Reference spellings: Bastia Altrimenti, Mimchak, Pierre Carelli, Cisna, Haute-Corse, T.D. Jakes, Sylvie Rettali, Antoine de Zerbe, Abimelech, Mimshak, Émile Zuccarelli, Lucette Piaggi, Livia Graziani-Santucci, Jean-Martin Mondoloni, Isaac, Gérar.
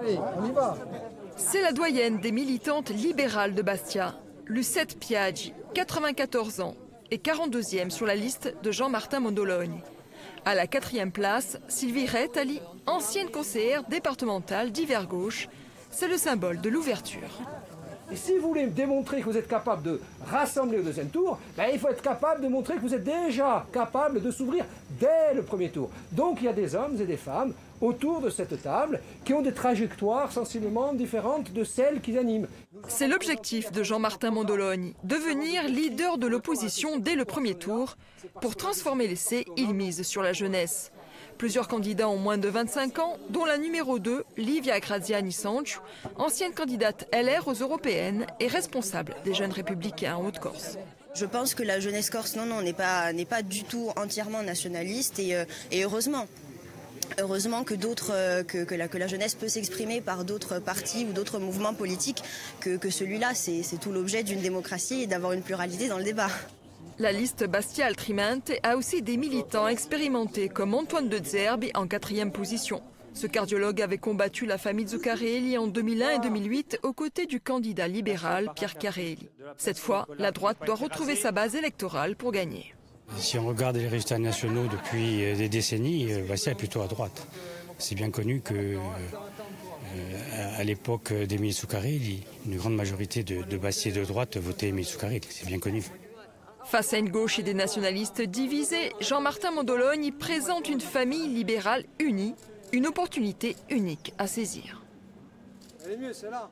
Allez, on y va. C'est la doyenne des militantes libérales de Bastia, Lucette Piaggi, 94 ans et 42e sur la liste de Jean-Martin Mondoloni. À la 4e place, Sylvie Rettali, ancienne conseillère départementale d'hiver gauche. C'est le symbole de l'ouverture. Et si vous voulez démontrer que vous êtes capable de rassembler au deuxième tour, ben il faut être capable de montrer que vous êtes déjà capable de s'ouvrir dès le premier tour. Donc il y a des hommes et des femmes autour de cette table qui ont des trajectoires sensiblement différentes de celles qui animent. C'est l'objectif de Jean-Martin Mondoloni, devenir leader de l'opposition dès le premier tour. Pour transformer l'essai, il mise sur la jeunesse. Plusieurs candidats ont moins de 25 ans, dont la numéro 2, Livia Graziani-Santucci, ancienne candidate LR aux européennes et responsable des jeunes républicains en Haute-Corse. Je pense que la jeunesse corse, non, n'est pas du tout entièrement nationaliste et heureusement. Heureusement que la jeunesse peut s'exprimer par d'autres partis ou d'autres mouvements politiques que celui-là. C'est tout l'objet d'une démocratie et d'avoir une pluralité dans le débat. La liste Bastia Altrimenti a aussi des militants expérimentés comme Antoine de Zerbe en 4e position. Ce cardiologue avait combattu la famille Zuccarelli en 2001 et 2008 aux côtés du candidat libéral Pierre Carelli. Cette fois, la droite doit retrouver sa base électorale pour gagner. Si on regarde les résultats nationaux depuis des décennies, Bastia est plutôt à droite. C'est bien connu que à l'époque d'Émile Zuccarelli, une grande majorité de Bastia de droite votait Émile Zuccarelli. C'est bien connu. Face à une gauche et des nationalistes divisés, Jean-Martin Mondoloni présente une famille libérale unie, une opportunité unique à saisir. Elle est mieux, celle-là.